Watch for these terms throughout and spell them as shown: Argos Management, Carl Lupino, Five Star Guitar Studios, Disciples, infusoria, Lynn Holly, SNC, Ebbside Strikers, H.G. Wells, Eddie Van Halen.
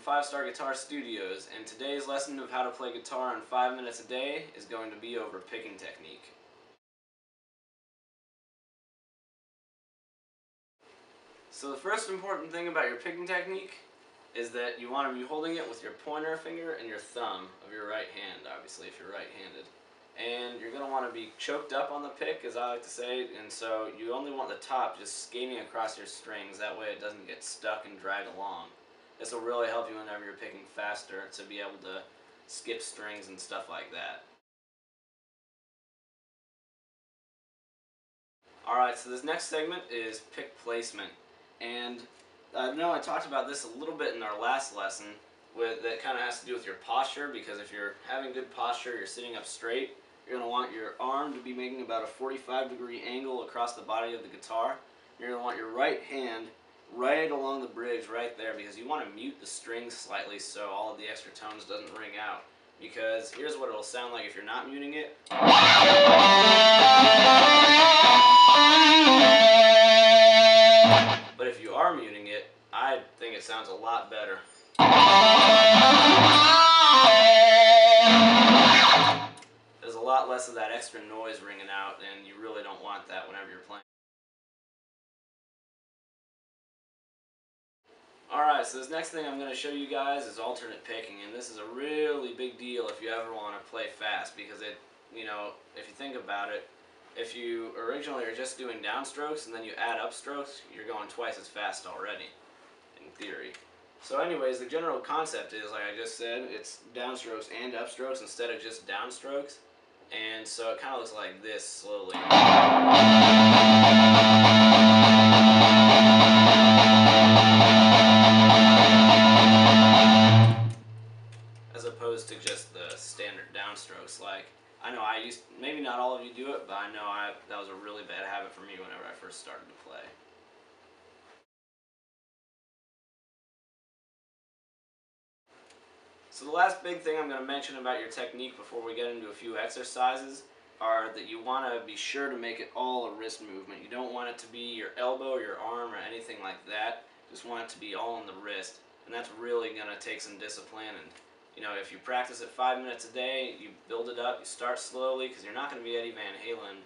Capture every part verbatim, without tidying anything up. from Five Star Guitar Studios, and today's lesson of how to play guitar in five minutes a day is going to be over picking technique. So the first important thing about your picking technique is that you want to be holding it with your pointer finger and your thumb of your right hand, obviously, if you're right-handed. And you're going to want to be choked up on the pick, as I like to say, and so you only want the top just skating across your strings, that way it doesn't get stuck and dragged along. This will really help you whenever you're picking faster to be able to skip strings and stuff like that. Alright, so this next segment is pick placement. And I know I talked about this a little bit in our last lesson, with, that kind of has to do with your posture, because if you're having good posture, you're sitting up straight, you're going to want your arm to be making about a forty-five degree angle across the body of the guitar. You're going to want your right hand right along the bridge right there, because you want to mute the strings slightly so all of the extra tones doesn't ring out. Because here's what it'll sound like if you're not muting it. But if you are muting it, I think it sounds a lot better. There's a lot less of that extra noise ringing out, and you really don't want that whenever you're playing. Alright, so this next thing I'm going to show you guys is alternate picking, and this is a really big deal if you ever want to play fast, because it, you know, if you think about it, if you originally are just doing downstrokes and then you add upstrokes, you're going twice as fast already, in theory. So anyways, the general concept is, like I just said, it's downstrokes and upstrokes instead of just downstrokes. And so it kind of looks like this slowly. As opposed to just the standard downstrokes. Like, I know I used, maybe not all of you do it, but I know I, that was a really bad habit for me whenever I first started to play. So the last big thing I'm going to mention about your technique before we get into a few exercises are that you want to be sure to make it all a wrist movement. You don't want it to be your elbow or your arm or anything like that. Just want it to be all in the wrist. And that's really going to take some discipline. And you know, if you practice it five minutes a day, you build it up, you start slowly, because you're not going to be Eddie Van Halen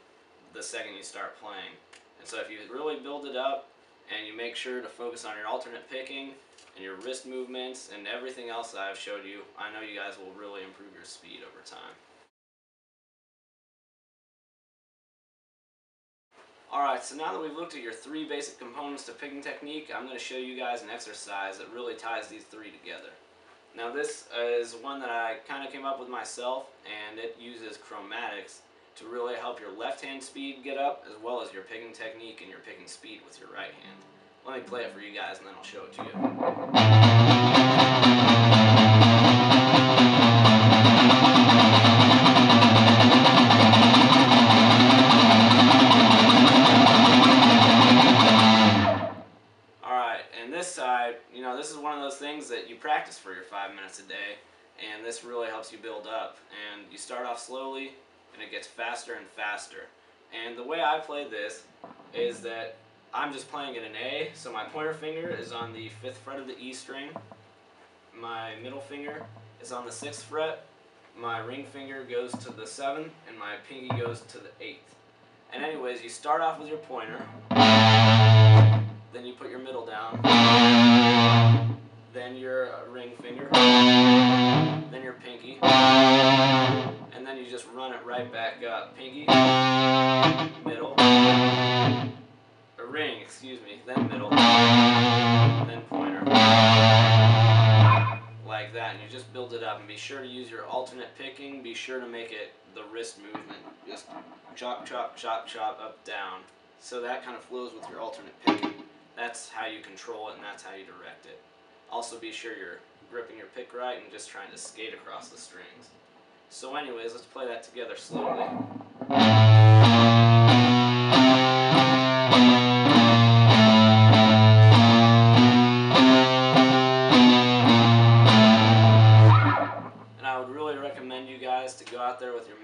the second you start playing. And so if you really build it up and you make sure to focus on your alternate picking, and your wrist movements, and everything else that I've showed you, I know you guys will really improve your speed over time. Alright, so now that we've looked at your three basic components to picking technique, I'm going to show you guys an exercise that really ties these three together. Now this is one that I kind of came up with myself, and it uses chromatics to really help your left hand speed get up, as well as your picking technique and your picking speed with your right hand. Let me play it for you guys, and then I'll show it to you. Alright, and this side, you know, this is one of those things that you practice for your five minutes a day, and this really helps you build up. And you start off slowly, and it gets faster and faster. And the way I play this is that I'm just playing it in A, so my pointer finger is on the fifth fret of the E string, my middle finger is on the sixth fret, my ring finger goes to the seventh, and my pinky goes to the eighth. And anyways, you start off with your pointer, then you put your middle down, then your ring finger, then your pinky, and then you just run it right back up. Pinky, middle, ring, excuse me, then middle, then pointer, like that, and you just build it up, and be sure to use your alternate picking, be sure to make it the wrist movement, just chop, chop, chop, chop, up, down, so that kind of flows with your alternate picking. That's how you control it, and that's how you direct it. Also be sure you're gripping your pick right, and just trying to skate across the strings. So anyways, let's play that together slowly.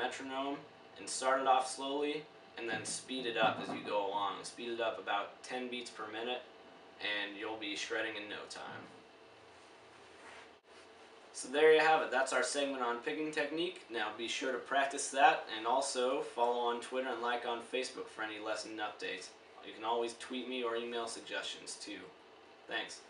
Metronome and start it off slowly and then speed it up as you go along. Speed it up about ten beats per minute and you'll be shredding in no time. So there you have it. That's our segment on picking technique. Now be sure to practice that, and also follow on Twitter and like on Facebook for any lesson updates. You can always tweet me or email suggestions too. Thanks.